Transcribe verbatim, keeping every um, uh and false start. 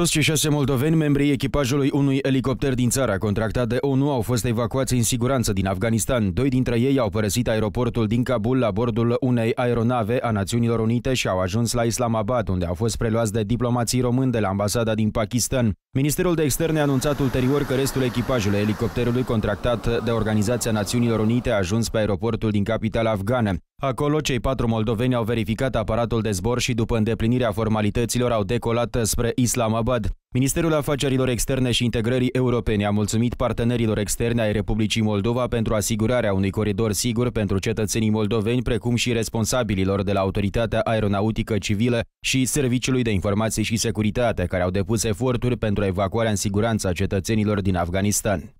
Toți cei șase moldoveni, membrii echipajului unui elicopter din țara contractat de O N U, au fost evacuați în siguranță din Afganistan. Doi dintre ei au părăsit aeroportul din Kabul la bordul unei aeronave a Națiunilor Unite și au ajuns la Islamabad, unde au fost preluați de diplomații români de la ambasada din Pakistan. Ministerul de Externe a anunțat ulterior că restul echipajului elicopterului contractat de Organizația Națiunilor Unite a ajuns pe aeroportul din capitala afgană. Acolo, cei patru moldoveni au verificat aparatul de zbor și, după îndeplinirea formalităților, au decolat spre Islamabad. Ministerul Afacerilor Externe și Integrării Europene a mulțumit partenerilor externe ai Republicii Moldova pentru asigurarea unui coridor sigur pentru cetățenii moldoveni, precum și responsabililor de la Autoritatea Aeronautică Civilă și Serviciului de Informații și Securitate, care au depus eforturi pentru evacuarea în siguranță a cetățenilor din Afganistan.